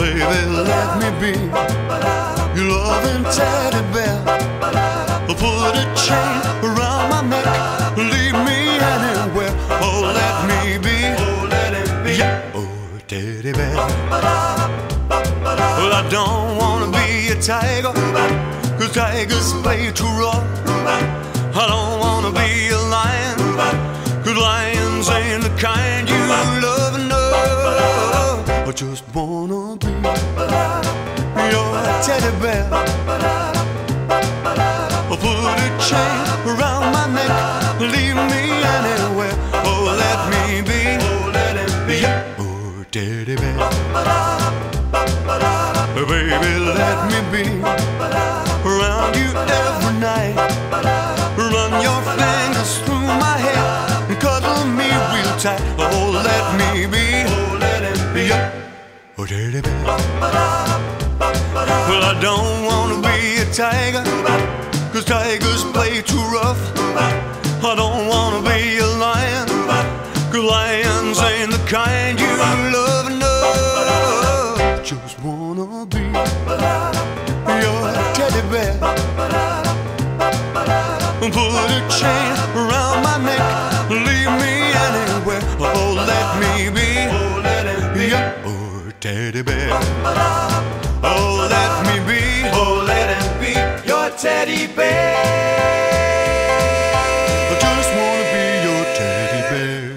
Baby, let me be your loving teddy bear. Put a chain around my neck, leave me anywhere. Oh, let me be, oh, let it be, yeah. Oh, teddy bear. Well, I don't wanna be a tiger, 'cause tigers play too rough. I don't wanna be a lion, 'cause lions ain't the kind you love and know. I just wanna be your teddy bear. Put a chain around my neck, leave me anywhere. Oh, let me be, oh, let it be, oh, teddy bear. Baby, let me be around you every night. Run your fingers through my hair and cuddle me real tight. Oh, let me be, oh, let it be, oh, teddy bear. Well, I don't wanna be a tiger, 'cause tigers play too rough. I don't wanna be a lion, 'cause lions ain't the kind you love enough. Just wanna be your teddy bear. Put a chain around my neck, leave me anywhere. Oh, let me be, oh, let it be, oh, teddy bear. Oh, let me be, oh, let it be, your teddy bear.